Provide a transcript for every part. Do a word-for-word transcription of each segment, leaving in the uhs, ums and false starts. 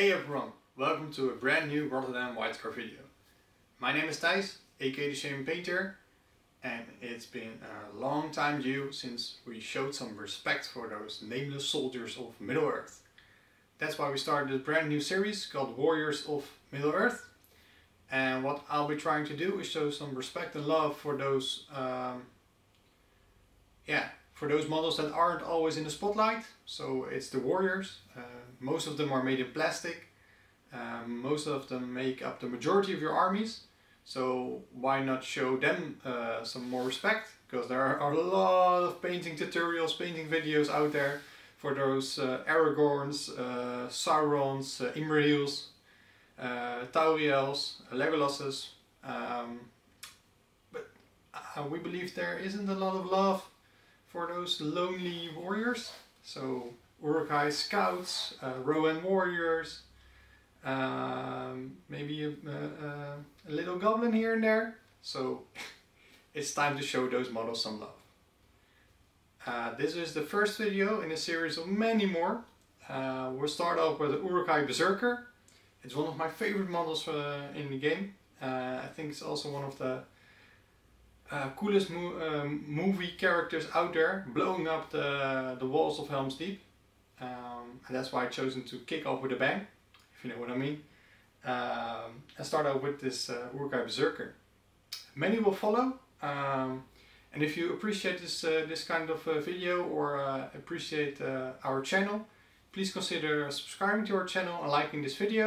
Hey everyone, welcome to a brand new Rotterdam White Scars video. My name is Thijs, aka The Shaman Painter, and it's been a long time due since we showed some respect for those nameless soldiers of Middle-earth. That's why we started a brand new series called Warriors of Middle-earth, and what I'll be trying to do is show some respect and love for those um, yeah, for those models that aren't always in the spotlight. So it's the Warriors. Uh, most of them are made in plastic. Um, most of them make up the majority of your armies. So why not show them uh, some more respect? Because there are a lot of painting tutorials, painting videos out there for those uh, Aragorns, uh, Saurons, uh, Imreels, uh, Tauriels, Legolases. Um, but uh, we believe there isn't a lot of love for those lonely warriors. So Uruk-hai Scouts, uh, Rowan Warriors, um, maybe a, a, a little goblin here and there. So it's time to show those models some love. Uh, this is the first video in a series of many more. Uh, we'll start off with the Uruk-hai Berserker. It's one of my favorite models uh, in the game. Uh, I think it's also one of the Uh, coolest mo um, movie characters out there, blowing up the, the walls of Helm's Deep, um, and that's why I've chosen to kick off with a bang, if you know what I mean, um, and start out with this uh, Uruk-hai Berserker. Many will follow, um, and if you appreciate this, uh, this kind of uh, video or uh, appreciate uh, our channel, please consider subscribing to our channel and liking this video.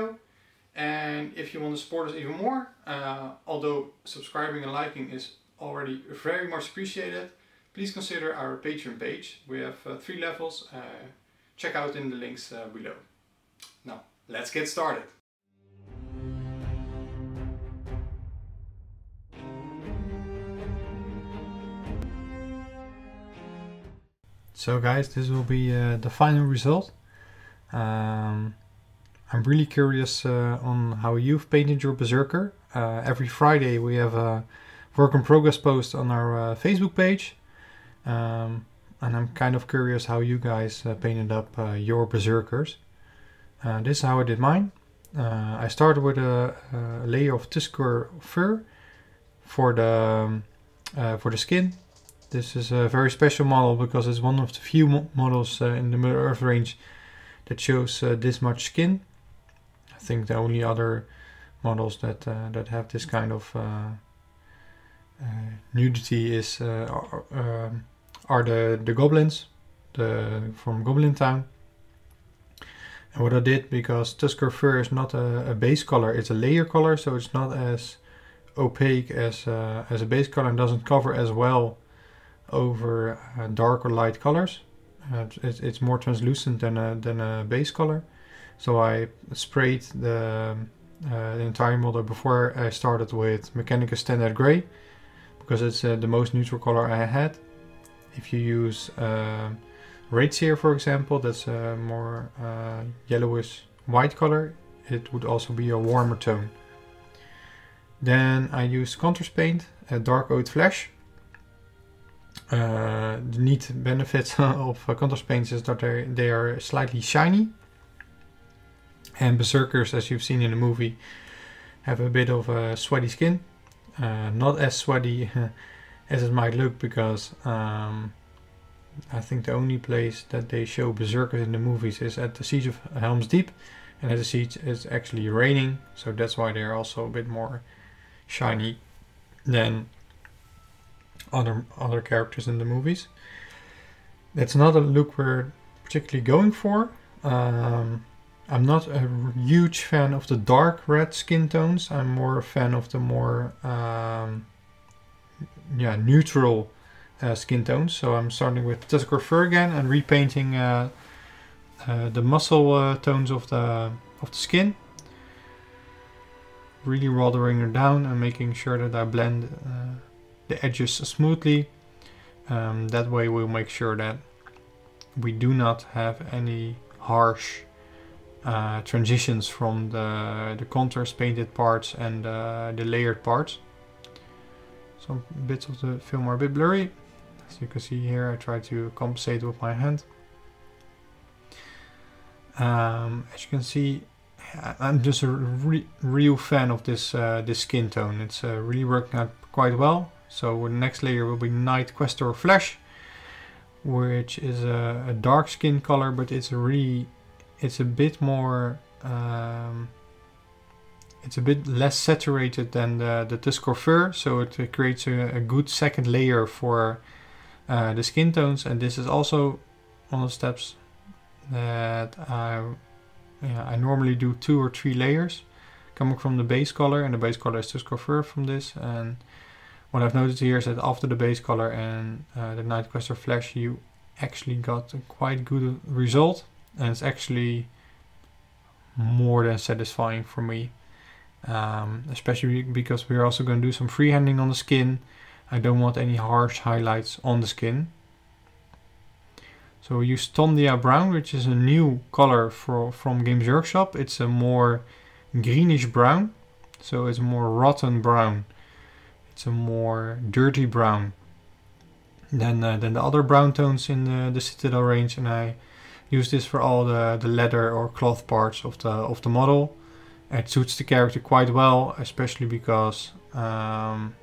And if you want to support us even more, uh, although subscribing and liking is already very much appreciated, please consider our Patreon page. We have uh, three levels. Uh, check out in the links uh, below. Now, let's get started. So guys, this will be uh, the final result. Um, I'm really curious uh, on how you've painted your Berserker. Uh, every Friday we have a work in progress post on our uh, Facebook page, um, and I'm kind of curious how you guys uh, painted up uh, your berserkers. Uh, this is how I did mine. Uh, I started with a, a layer of Tuskgor Fur for the um, uh, for the skin. This is a very special model because it's one of the few mo models uh, in the Middle Earth range that shows uh, this much skin. I think the only other models that uh, that have this kind of uh, Uh, nudity is uh, are, uh, are the the goblins the from Goblin Town. And what I did, because Tuskgor Fur is not a, a base color, it's a layer color, so it's not as opaque as uh, as a base color and doesn't cover as well over uh, dark or light colors. Uh, it's, it's more translucent than a than a base color. So I sprayed the, uh, the entire model before I started with Mechanicus Standard Grey, because it's uh, the most neutral color I had. If you use uh, Wraithbone here, for example, that's a more uh, yellowish white color, it would also be a warmer tone. Then I used Contrast paint, a dark oat flesh. Uh, the neat benefit of uh, contrast paints is that they, they are slightly shiny. And berserkers, as you've seen in the movie, have a bit of a sweaty skin. Uh, not as sweaty as it might look, because um, I think the only place that they show berserkers in the movies is at the Siege of Helm's Deep, and at the siege it's actually raining, so that's why they're also a bit more shiny than other other characters in the movies. That's not a look we're particularly going for. Um, I'm not a huge fan of the dark red skin tones. I'm more a fan of the more um, yeah, neutral uh, skin tones. So I'm starting with Tuskgor Fur again and repainting uh, uh, the muscle uh, tones of the, of the skin. Really rothering her down and making sure that I blend uh, the edges smoothly. Um, that way we'll make sure that we do not have any harsh Uh, transitions from the, the contrast painted parts and uh, the layered parts. Some bits of the film are a bit blurry. As you can see here, I try to compensate with my hand. Um, as you can see I'm just a re real fan of this uh, this skin tone. It's uh, really working out quite well. So the next layer will be Nightquester Flesh, which is a, a dark skin color, but it's really it's a bit more um, it's a bit less saturated than the, the Tuskgor Fur, so it creates a, a good second layer for uh, the skin tones. And this is also one of the steps that I yeah, I normally do two or three layers, coming from the base color, and the base color is Tuskgor Fur from this. And what I've noticed here is that after the base color and uh, the Nightquester Flesh, you actually got a quite good result, and it's actually more than satisfying for me. Um, especially because we're also going to do some freehanding on the skin. I don't want any harsh highlights on the skin. So we use Tondia Brown, which is a new color for, from Games Workshop. It's a more greenish brown, so it's a more rotten brown. It's a more dirty brown than, uh, than the other brown tones in the, the Citadel range, and I use this for all the, the leather or cloth parts of the, of the model. It suits the character quite well, especially because um,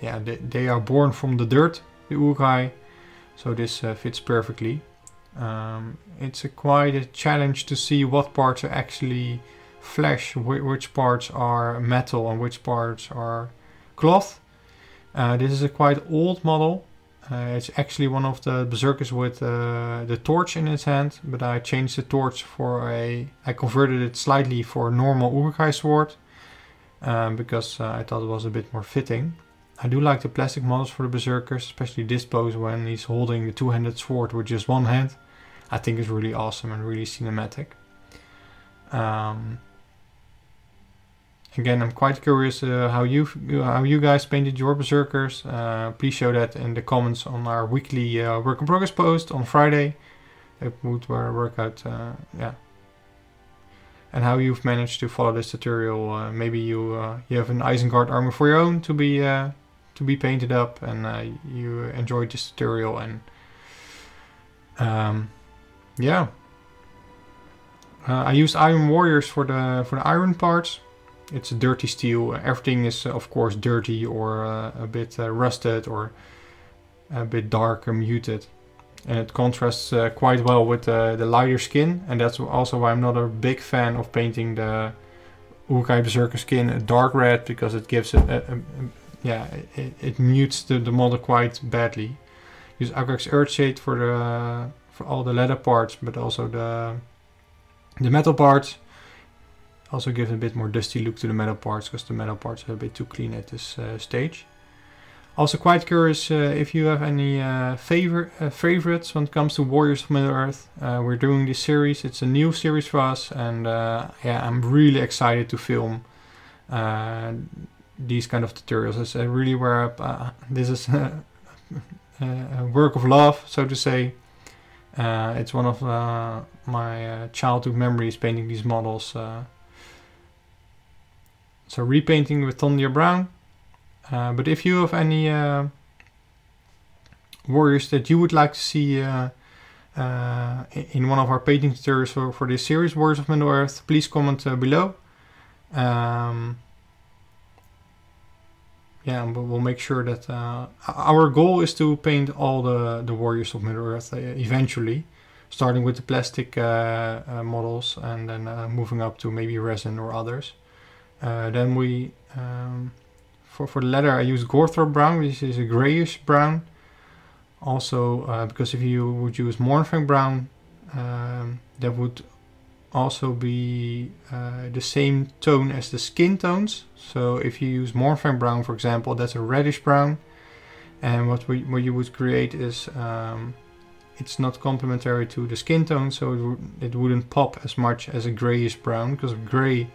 yeah, they, they are born from the dirt, the Uruk-hai. So this uh, fits perfectly. Um, it's a quite a challenge to see what parts are actually flesh, wh which parts are metal and which parts are cloth. Uh, this is a quite old model. Uh, it's actually one of the berserkers with uh, the torch in his hand, but I changed the torch for a... I converted it slightly for a normal Uruk-hai sword, um, because uh, I thought it was a bit more fitting. I do like the plastic models for the berserkers, especially this pose when he's holding the two-handed sword with just one hand. I think it's really awesome and really cinematic. Um, again, I'm quite curious uh, how you how you guys painted your berserkers. Uh, please show that in the comments on our weekly uh, work in progress post on Friday. It would work out, uh, yeah. And how you've managed to follow this tutorial. Uh, maybe you uh, you have an Isengard armor for your own to be. Uh, to be painted up, and uh, you enjoyed this tutorial, and um, yeah, uh, I used Iron Warriors for the for the iron parts. It's dirty steel. Everything is of course dirty or uh, a bit uh, rusted or a bit dark or muted, and it contrasts uh, quite well with uh, the lighter skin. And that's also why I'm not a big fan of painting the Uruk-hai Berserker skin a dark red, because it gives it a, a, a yeah, it, it mutes the, the model quite badly. Use Agrax Earthshade for the for all the leather parts, but also the the metal parts. Also gives a bit more dusty look to the metal parts, because the metal parts are a bit too clean at this uh, stage. Also quite curious uh, if you have any uh, favor uh, favorites when it comes to Warriors of Middle Earth. Uh, we're doing this series. It's a new series for us, and uh, yeah, I'm really excited to film. Uh, These kind of tutorials. It's uh, really where uh, this is a, a work of love, so to say. Uh, it's one of uh, my uh, childhood memories, painting these models. Uh. So repainting with Tondia Brown. Uh, but if you have any uh, warriors that you would like to see uh, uh, in one of our painting tutorials for, for this series, Warriors of Middle Earth, please comment uh, below. Um, Yeah, but we'll make sure that uh, our goal is to paint all the, the Warriors of Middle-earth uh, eventually, starting with the plastic uh, uh, models and then uh, moving up to maybe resin or others. Uh, then we, um, for, for the leather, I use Gorthor Brown, which is a grayish brown. Also, uh, because if you would use Mournfang Brown, um, that would also be uh, the same tone as the skin tones. So if you use Mournfang Brown, for example, that's a reddish brown, and what we what you would create is um, it's not complementary to the skin tone, so it, w it wouldn't pop as much as a grayish brown, because gray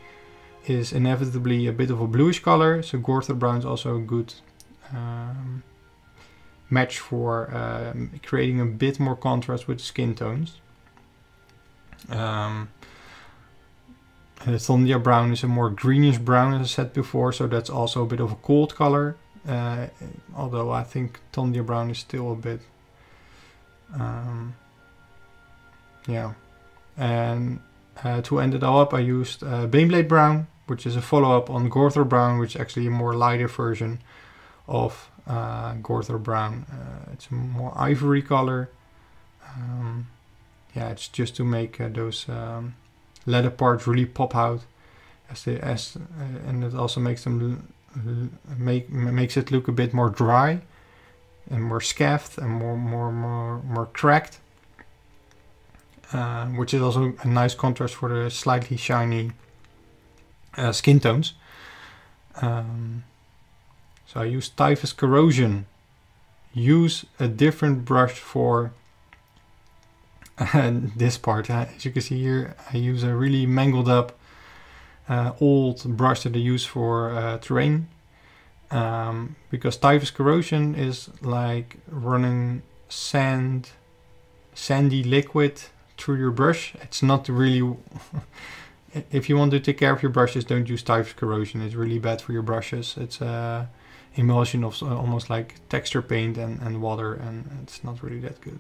is inevitably a bit of a bluish color. So Gorthor Brown is also a good um, match for uh, creating a bit more contrast with the skin tones. Um, The Tondia Brown is a more greenish brown, as I said before, so that's also a bit of a cold color. Uh, although I think Tondia Brown is still a bit... Um, yeah. And Uh, to end it all up, I used uh, Bainblade Brown, which is a follow-up on Gorthor Brown, which is actually a more lighter version of uh, Gorthor Brown. Uh, it's a more ivory color. Um, yeah, it's just to make uh, those um, leather parts really pop out, as they, as uh, and it also makes them make makes it look a bit more dry and more scaffed and more more more more cracked. Uh, which is also a nice contrast for the slightly shiny uh, skin tones. Um, so I use Typhus Corrosion. Use a different brush for uh, this part. Uh, as you can see here, I use a really mangled up uh, old brush that I use for uh, terrain. Um, because Typhus Corrosion is like running sand, sandy liquid through your brush. It's not really if you want to take care of your brushes, don't use Typhus Corrosion. It's really bad for your brushes. It's a emulsion of almost like texture paint and, and water, and it's not really that good.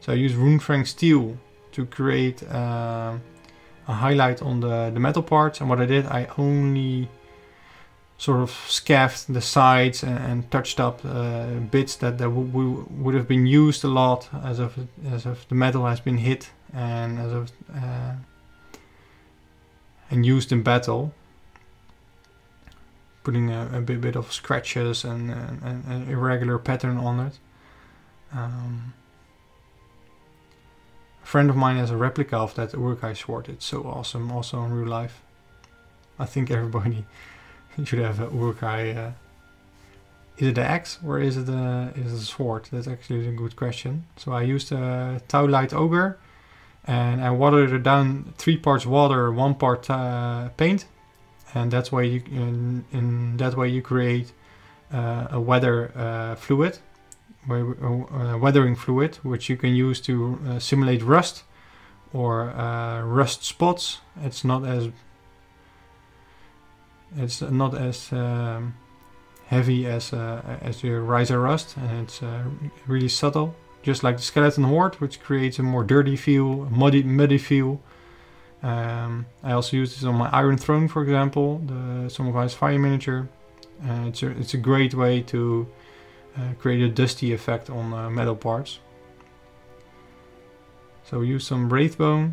So I use Rune Frank Steel to create uh, a highlight on the, the metal parts, and what I did, I only sort of scaffed the sides and, and touched up uh, bits that, that would have been used a lot, as if, as if the metal has been hit and as if, uh, and used in battle, putting a, a bit, bit of scratches and an irregular pattern on it. Um, a friend of mine has a replica of that Uruk-hai sword. It's so awesome, also in real life. I think everybody should have a Uruk-hai. Uh, is it an axe or is it a, is it a sword? That's actually a good question. So I used a Tau Light Ogre, and I watered it down three parts water, one part uh, paint, and that's why you in, in that way you create uh, a weather uh, fluid, a weathering fluid, which you can use to uh, simulate rust or uh, rust spots. It's not as It's not as um, heavy as uh, as your Rise and Rust, and it's uh, really subtle, just like the Skeleton Horde, which creates a more dirty feel, muddy, muddy feel. Um, I also use this on my Iron Throne, for example, the Sommerweis Fire miniature. Uh, it's, a, it's a great way to uh, create a dusty effect on uh, metal parts. So we use some Wraithbone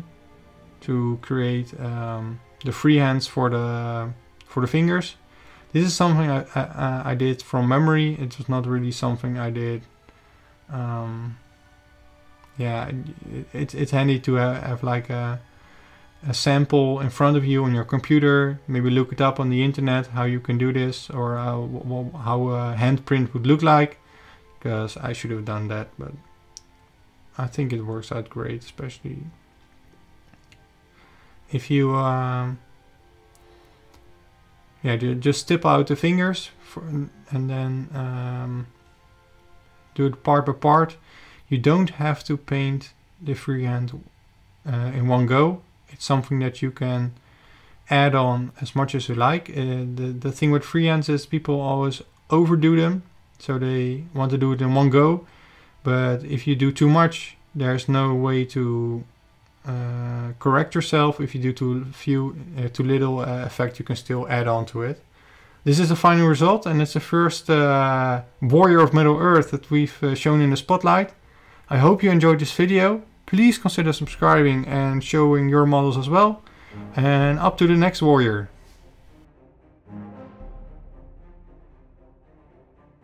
to create um, the free hands for the for the fingers. This is something I, I, I did from memory. It was not really something I did. Um, yeah, it, it, it's handy to have, have like a, a sample in front of you on your computer. Maybe look it up on the internet how you can do this, or how, how a handprint would look like, because I should have done that, but I think it works out great, especially if you um, yeah, just tip out the fingers for, and then um, do it part by part. You don't have to paint the freehand uh, in one go. It's something that you can add on as much as you like. Uh, the, the thing with freehands is people always overdo them, so they want to do it in one go. But if you do too much, there's no way to Uh, correct yourself. If you do too few, uh, too little uh, effect, you can still add on to it. This is the final result, and it's the first uh, Warrior of Middle Earth that we've uh, shown in the spotlight. I hope you enjoyed this video. Please consider subscribing and showing your models as well. And up to the next Warrior.